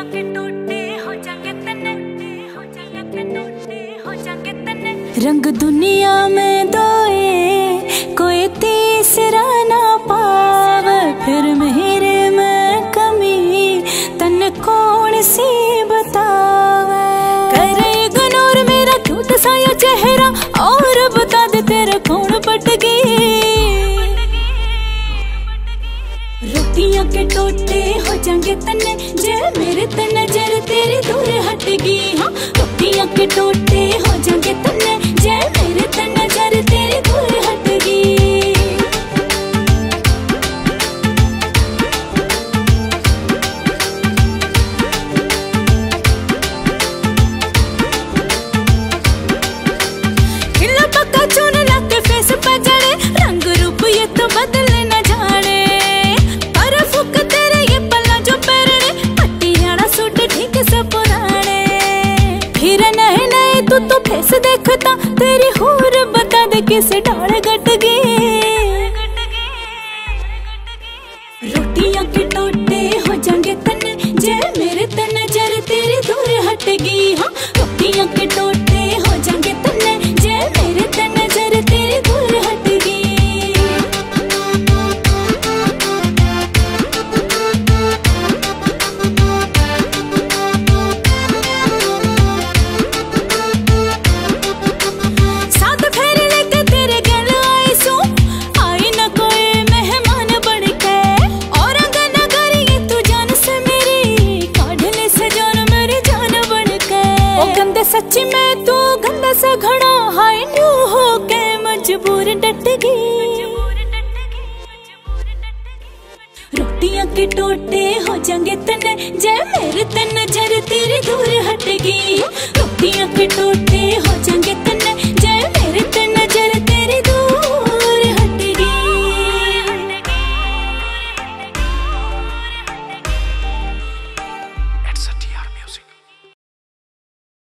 रोटियां के टोटे हो जाएंगे तने, हो जाएंगे तने, हो जाएंगे तने। रंग दुनिया में दोए कोई तीसरा ना पावे, फिर मेरे में कमी तन कौन सी बतावे। करे गनूर मेरा टूट साया चेहरा और बता दे तेरा कौन पटकी। रोटियां के टोटे हो जाएंगे तने, जे मेरे ते नजर तेरी दूर हट गई। हाँ, रोटियां के टोटे हो जाएंगे तने, जे मेरे ते नजर तेरी दूर हट गई। खिला पक्का चून लाके फेस पे जड़े, रंग रूप ये तो बदले ना जाने। तू तो फेस देखता तेरी होर बता दे किस डाल गट गई। रोटियां के टोटे हो जाएंगे तने, जे मेरे ते नजर तेरी दूर हट गई। हाँ, रोटियां के टोटे हो जाएंगे तने, जे मेरे ते नजर तेरी दूर हट गई। सच्ची में तू गंदा सा घड़ा, हाय न्यू हो के मजबूर डट गई। रोटियां के टोटे हो जाएंगे तने, जे मेरे ते नजर तेरी दूर हट गई। रोटियां के टोटे हो जाएंगे।